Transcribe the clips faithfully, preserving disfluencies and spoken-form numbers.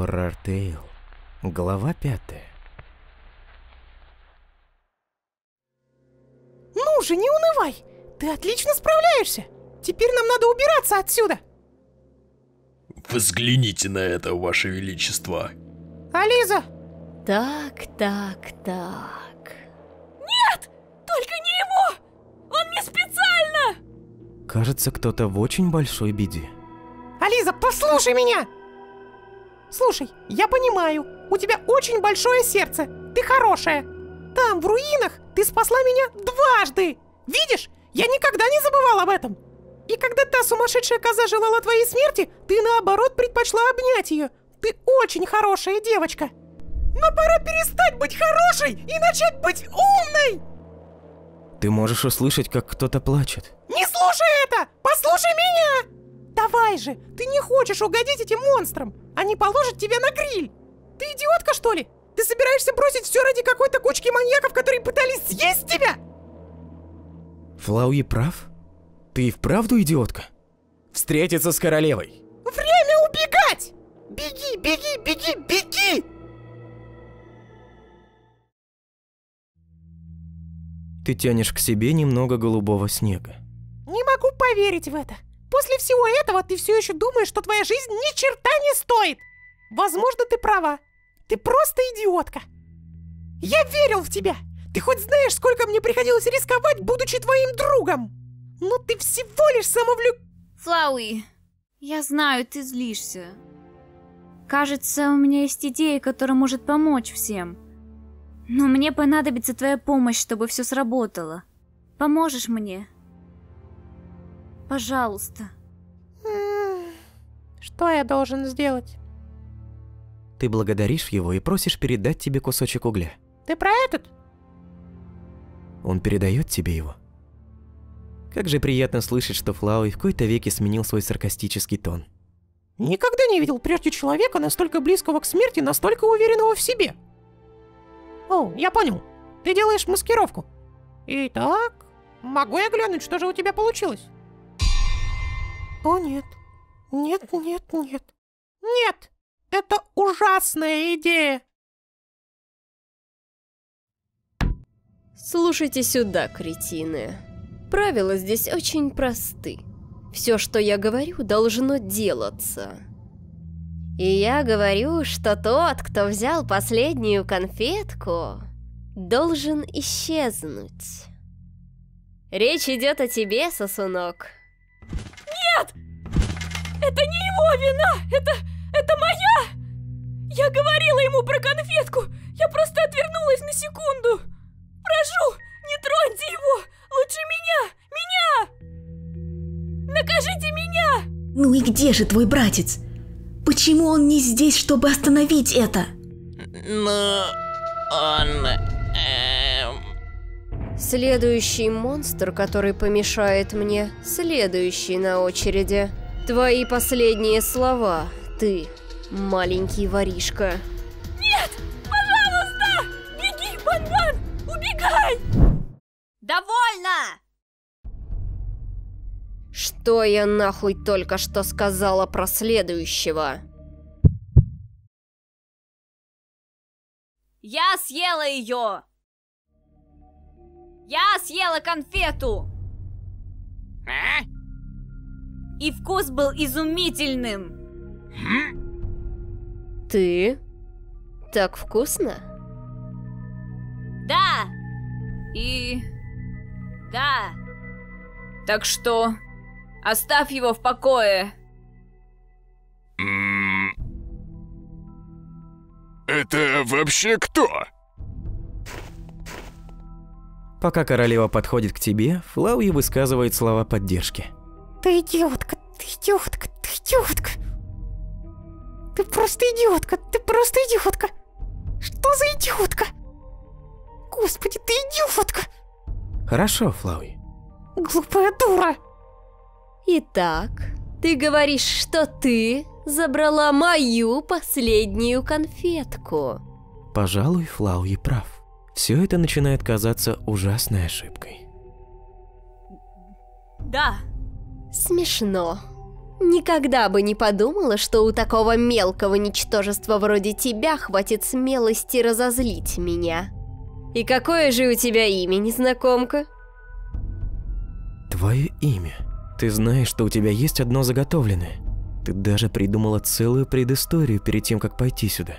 Хоррортейл, глава пятая. Ну же, не унывай! Ты отлично справляешься! Теперь нам надо убираться отсюда! Взгляните на это, Ваше Величество! Ализа! Так, так, так... Нет! Только не его! Он не специально! Кажется, кто-то в очень большой беде. Ализа, послушай меня! Слушай, я понимаю, у тебя очень большое сердце, ты хорошая. Там, в руинах, ты спасла меня дважды. Видишь, я никогда не забывала об этом. И когда та сумасшедшая коза желала твоей смерти, ты наоборот предпочла обнять ее. Ты очень хорошая девочка. Но пора перестать быть хорошей и начать быть умной. Ты можешь услышать, как кто-то плачет. Не слушай это! Послушай меня! Давай же, ты не хочешь угодить этим монстрам. Они положат тебя на гриль. Ты идиотка, что ли? Ты собираешься бросить все ради какой-то кучки маньяков, которые пытались съесть тебя? Флауи прав? Ты и вправду идиотка? Встретиться с королевой. Время убегать! Беги, беги, беги, беги! Ты тянешь к себе немного голубого снега. Не могу поверить в это. После всего этого ты все еще думаешь, что твоя жизнь ни черта не стоит. Возможно, ты права. Ты просто идиотка. Я верил в тебя. Ты хоть знаешь, сколько мне приходилось рисковать, будучи твоим другом? Но ты всего лишь самовлюб... Флауи, я знаю, ты злишься. Кажется, у меня есть идея, которая может помочь всем. Но мне понадобится твоя помощь, чтобы все сработало. Поможешь мне? Пожалуйста. Что я должен сделать? Ты благодаришь его и просишь передать тебе кусочек угля. Ты про этот? Он передает тебе его. Как же приятно слышать, что Флауи в какой-то веке сменил свой саркастический тон. Никогда не видел прежде человека, настолько близкого к смерти, настолько уверенного в себе. О, я понял. Ты делаешь маскировку. Итак, могу я глянуть, что же у тебя получилось? О, нет. Нет, нет, нет. Нет! Это ужасная идея! Слушайте сюда, кретины. Правила здесь очень просты. Все, что я говорю, должно делаться. И я говорю, что тот, кто взял последнюю конфетку, должен исчезнуть. Речь идет о тебе, сосунок. Нет! Это не его вина! Это... это моя! Я говорила ему про конфетку! Я просто отвернулась на секунду! Прошу, не троньте его! Лучше меня! Меня! Накажите меня! Ну и где же твой братец? Почему он не здесь, чтобы остановить это? Ну... он... Эм... Следующий монстр, который помешает мне, следующий на очереди. Твои последние слова, ты, маленький воришка. Нет! Пожалуйста! Беги, Ван-Ван! Убегай! Довольно! Что я нахуй только что сказала про следующего? Я съела ее! Я съела конфету! А? И вкус был изумительным! Хм? Ты? Так вкусно? Да! И... да! Так что... оставь его в покое! Это вообще кто? Пока королева подходит к тебе, Флауи высказывает слова поддержки. Ты идиотка, ты идиотка, ты идиотка. Ты просто идиотка, ты просто идиотка. Что за идиотка? Господи, ты идиотка. Хорошо, Флауи. Глупая дура. Итак, ты говоришь, что ты забрала мою последнюю конфетку. Пожалуй, Флауи прав. Все это начинает казаться ужасной ошибкой. Да. Смешно. Никогда бы не подумала, что у такого мелкого ничтожества вроде тебя хватит смелости разозлить меня. И какое же у тебя имя, незнакомка? Твое имя? Ты знаешь, что у тебя есть одно заготовленное. Ты даже придумала целую предысторию перед тем, как пойти сюда.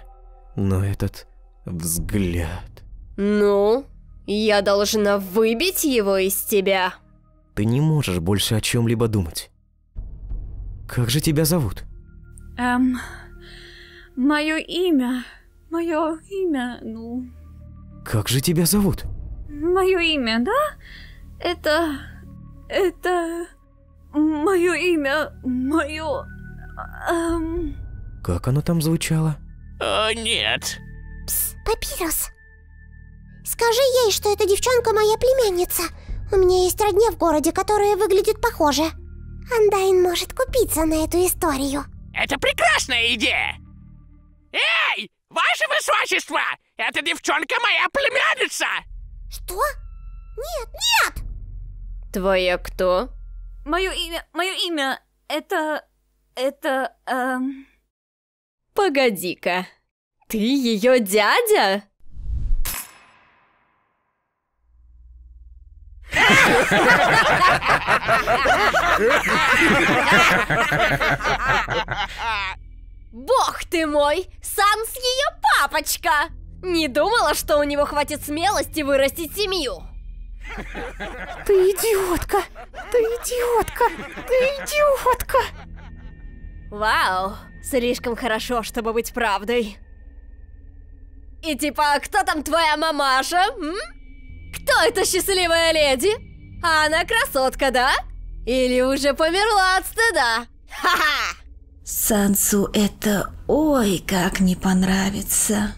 Но этот взгляд... Ну, я должна выбить его из тебя. Ты не можешь больше о чем-либо думать. Как же тебя зовут? Эм... Мое имя... Мое имя... Ну... Как же тебя зовут? Мое имя, да? Это... Это... Мое имя... Мое... Эм... Как оно там звучало? О, нет. Пс, Папирус. Скажи ей, что эта девчонка моя племянница. У меня есть родня в городе, которая выглядит похоже. Андайн может купиться на эту историю. Это прекрасная идея! Эй, ваше высочество! Эта девчонка моя племянница! Что? Нет, нет! Твоя кто? Мое имя... Мое имя... Это... Это... Эм... Погоди-ка. Ты ее дядя? Бог ты мой! Санс ее папочка! Не думала, что у него хватит смелости вырастить семью! Ты идиотка! Ты идиотка! Ты идиотка! Вау! Слишком хорошо, чтобы быть правдой. И типа, кто там твоя мамаша? М? Кто эта счастливая леди? А она красотка, да? Или уже померла от стыда? Ха-ха! Сансу это ой как не понравится.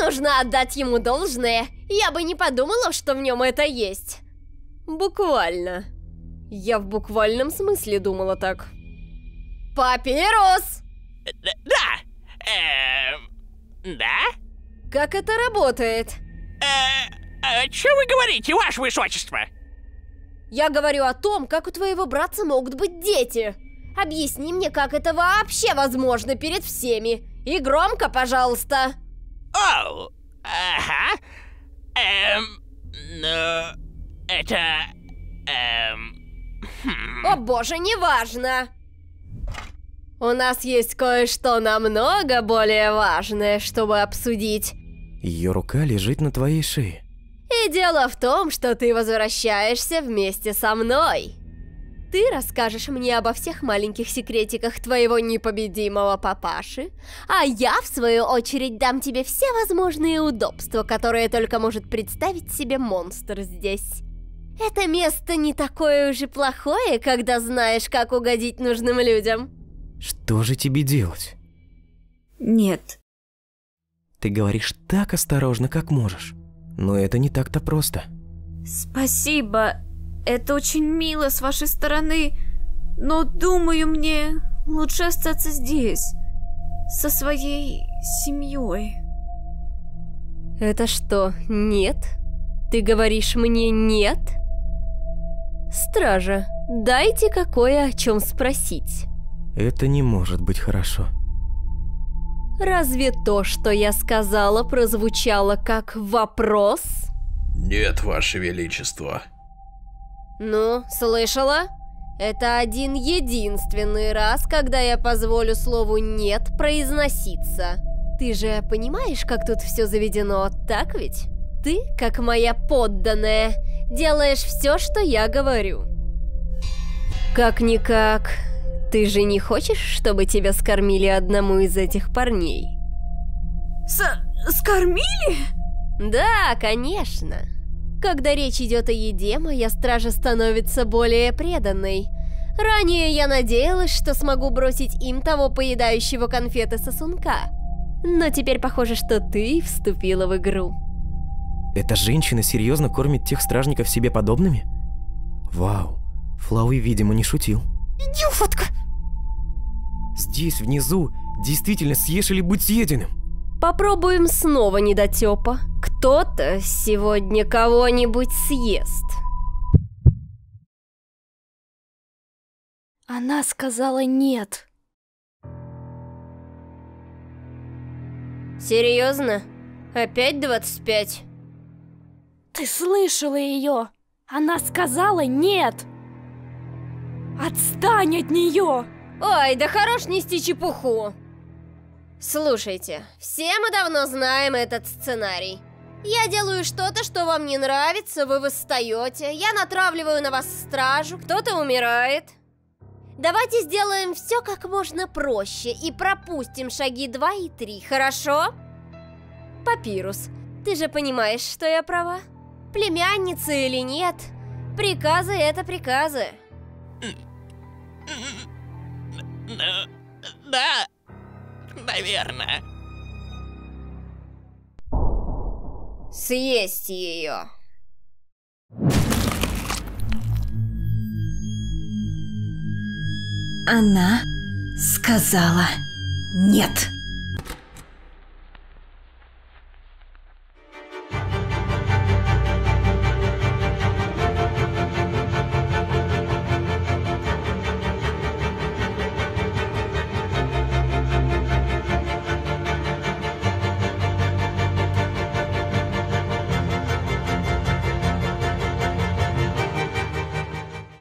Нужно отдать ему должное. Я бы не подумала, что в нем это есть. Буквально. Я в буквальном смысле думала так. Папирус! Да! Эм... Да? Как это работает? Э... Что вы говорите, ваше высочество? Я говорю о том, как у твоего братца могут быть дети. Объясни мне, как это вообще возможно перед всеми. И громко, пожалуйста. Оу! Ага. Эм... Ну... Это... Эм... О боже, неважно! У нас есть кое-что намного более важное, чтобы обсудить. Ее рука лежит на твоей шее. И дело в том, что ты возвращаешься вместе со мной. Ты расскажешь мне обо всех маленьких секретиках твоего непобедимого папаши, а я, в свою очередь, дам тебе все возможные удобства, которые только может представить себе монстр здесь. Это место не такое уже плохое, когда знаешь, как угодить нужным людям. Что же тебе делать? Нет. Ты говоришь так осторожно, как можешь. Но это не так-то просто. Спасибо. Это очень мило с вашей стороны. Но, думаю, мне лучше остаться здесь. Со своей семьей. Это что, нет? Ты говоришь мне нет? Стража, дайте кое о чем спросить. Это не может быть хорошо. Разве то, что я сказала, прозвучало как вопрос? Нет, ваше величество. Ну, слышала? Это один единственный раз, когда я позволю слову «нет» произноситься. Ты же понимаешь, как тут все заведено, так ведь? Ты, как моя подданная, делаешь все, что я говорю. Как-никак... Ты же не хочешь, чтобы тебя скормили одному из этих парней? С-скормили? Да, конечно. Когда речь идет о еде, моя стража становится более преданной. Ранее я надеялась, что смогу бросить им того поедающего конфеты сосунка. Но теперь похоже, что ты вступила в игру. Эта женщина серьезно кормит тех стражников себе подобными? Вау, Флауи, видимо, не шутил. Идиотка! Здесь, внизу, действительно съешь или будь съеденным. Попробуем снова, недотёпа. Кто-то сегодня кого-нибудь съест. Она сказала нет. Серьезно? Опять двадцать пять? Ты слышала ее? Она сказала нет! Отстань от нее! Ой, да хорош нести чепуху! Слушайте, все мы давно знаем этот сценарий. Я делаю что-то, что вам не нравится, вы восстаете, я натравливаю на вас стражу, кто-то умирает. Давайте сделаем все как можно проще и пропустим шаги два и три, хорошо? Папирус, ты же понимаешь, что я права? Племянница или нет, приказы это приказы. Да, наверное. Съесть ее. Она сказала нет.